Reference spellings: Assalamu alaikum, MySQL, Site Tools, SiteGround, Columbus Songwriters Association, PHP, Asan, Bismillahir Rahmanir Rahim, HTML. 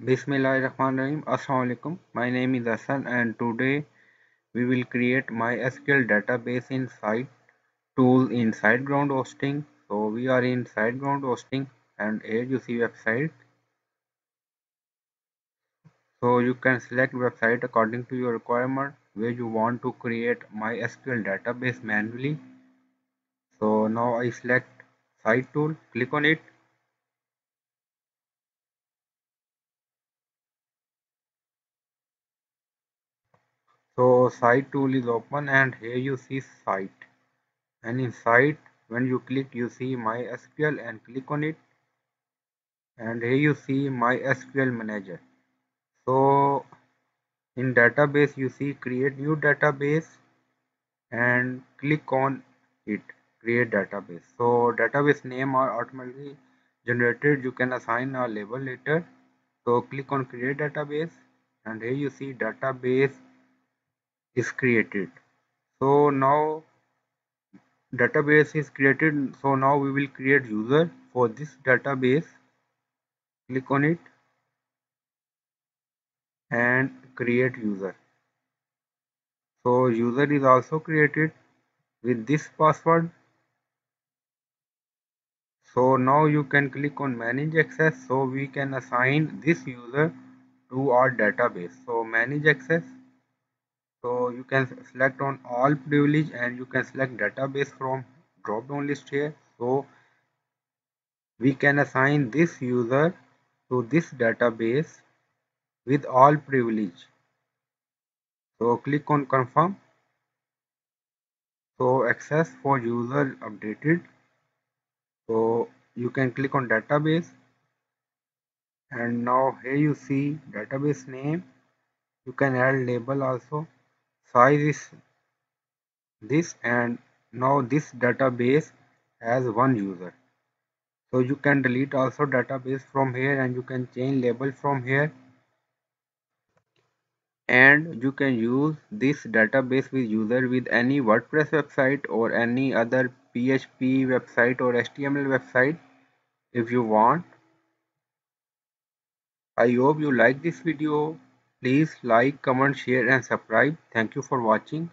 Bismillahir Rahmanir Rahim. Assalamu alaikum. My name is Asan and today we will create MySQL database in Site Tools in SiteGround hosting. So we are in SiteGround hosting and here you see website. So you can select website according to your requirement where you want to create MySQL database manually. So now I select Site Tool, click on it. So Site Tool is open and here you see Site, and in Site when you click you see MySQL and click on it, and here you see MySQL Manager. So in database you see create new database and click on it, create database. So database name are automatically generated, you can assign a label later. So click on create database and here you see database is created. So now database is created. So now we will create user for this database, click on it and create user. So user is also created with this password. So now you can click on manage access, so we can assign this user to our database. So manage access, so you can select on all privilege and you can select database from drop down list here. So we can assign this user to this database with all privilege. So click on confirm. So access for user updated. So you can click on database and now here you see database name. You can add label also. Size is this and now this database has one user. So you can delete also database from here and you can change label from here, and you can use this database with user with any WordPress website or any other PHP website or HTML website if you want. I hope you like this video. Please like, comment, share and subscribe. Thank you for watching.